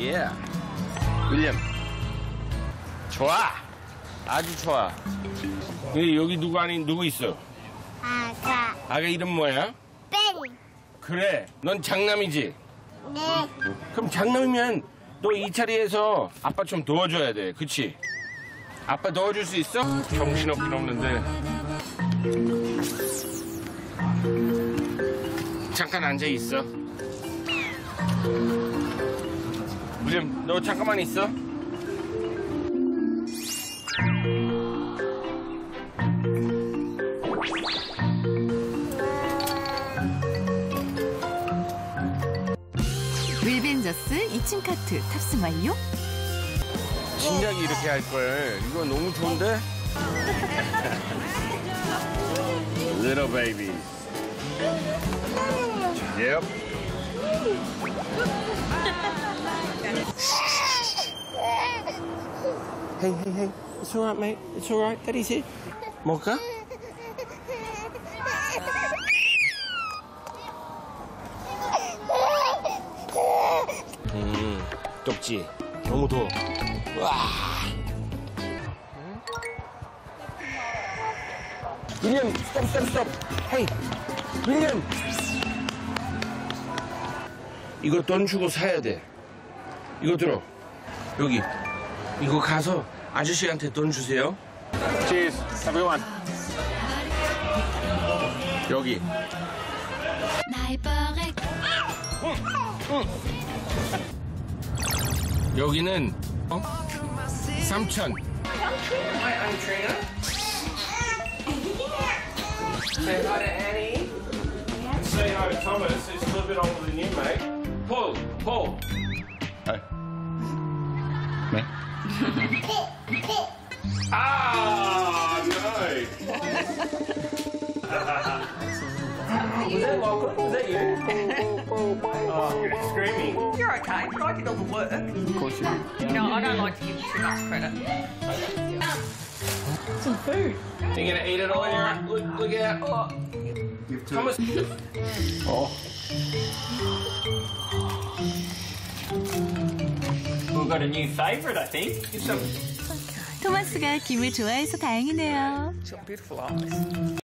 예. 윌리엄. 좋아. 아주 좋아. 근데 여기 누구 있어? 아가. 아가 이름 뭐야? 뺑. 그래. 넌 장남이지? 네. 그럼 장남이면 너 이 자리에서 아빠 좀 도와줘야 돼. 그치? 아빠 도와줄 수 있어? 정신없긴 없는데. 잠깐 앉아있어. 우림, 너 잠깐만 있어. 윌벤저스 2층 카트 탑승 완료. 진작에 이렇게 할 걸. 이거 너무 좋은데? Little baby. Yep. Hey. It's all right, mate. It's all right. Daddy's here. Mocha? 덥지? 너무 더워. 윌리엄, 스톱. 헤이, 윌리엄. 이거 돈 주고 사야 돼. 이거 들어. 여기. 이거 가서 아저씨한테 돈 주세요. Cheers, everyone. 여기. 여기는 삼천. Say hi to Annie. Say hi to Thomas. He's a little bit older than you, mate. Paul. Hey. Me. Ah, no. Was that Lachlan? Was that you? Oh, you're screaming. You're okay, but I did all the work. Of course you do. You know, I don't like to give too much credit. Some food. Are you going to eat it all? Look out. Oh. Give to Thomas. Oh. We've got a new favourite, I think. Thomas가 김을 좋아해서 다행이네요. She's got beautiful eyes.